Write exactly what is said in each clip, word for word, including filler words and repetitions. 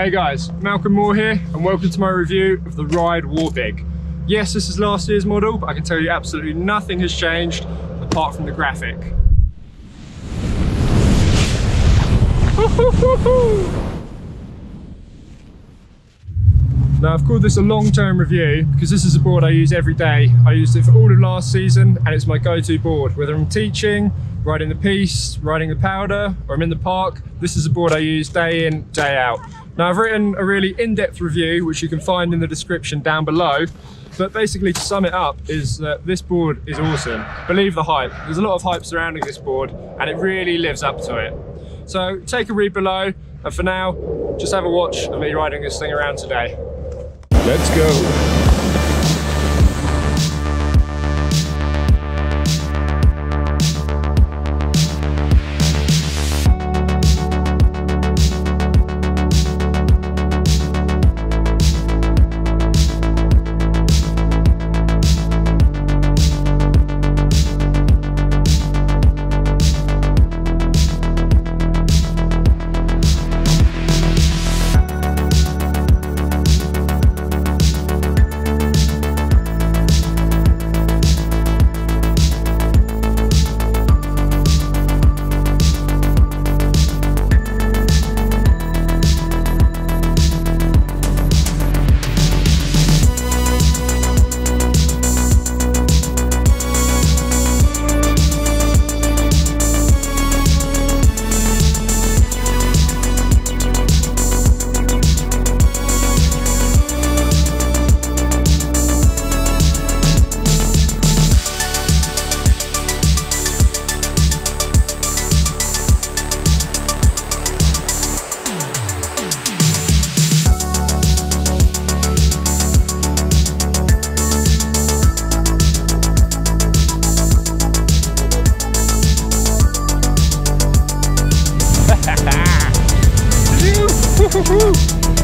Hey guys, Malcolm Moore here, and welcome to my review of the Ride Warpig. Yes, this is last year's model, but I can tell you absolutely nothing has changed apart from the graphic. Now, I've called this a long-term review because this is a board I use every day. I used it for all of last season, and it's my go-to board. Whether I'm teaching, riding the piece, riding the powder, or I'm in the park, this is a board I use day in, day out. Now, I've written a really in-depth review, which you can find in the description down below. But basically, to sum it up, is that this board is awesome. Believe the hype. There's a lot of hype surrounding this board, and it really lives up to it. So take a read below, and for now, just have a watch of me riding this thing around today. Let's go.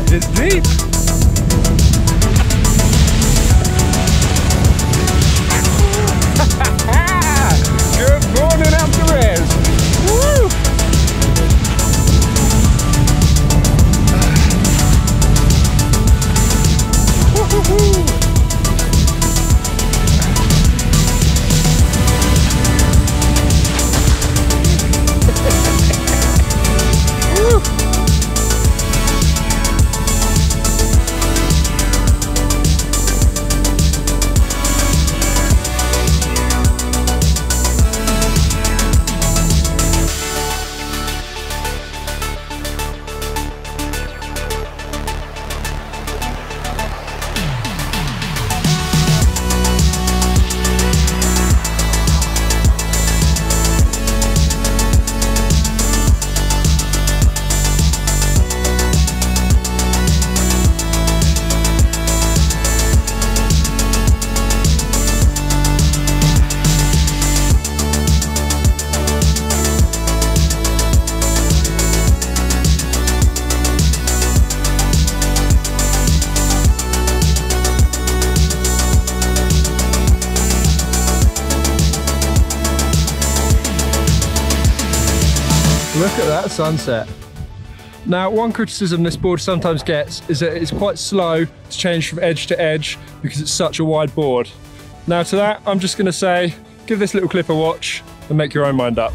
It's deep! Good morning after rest! Woo! Look at that sunset. Now, one criticism this board sometimes gets is that it's quite slow to change from edge to edge because it's such a wide board. Now, to that, I'm just gonna say, give this little clip a watch and make your own mind up.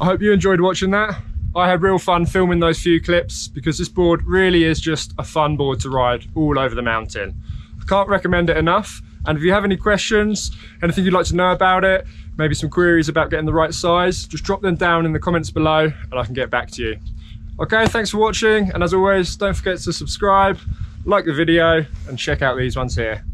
I hope you enjoyed watching that. I had real fun filming those few clips because this board really is just a fun board to ride all over the mountain. I can't recommend it enough. And if you have any questions, anything you'd like to know about it, maybe some queries about getting the right size, just drop them down in the comments below and I can get back to you. Okay, thanks for watching. And as always, don't forget to subscribe, like the video, and check out these ones here.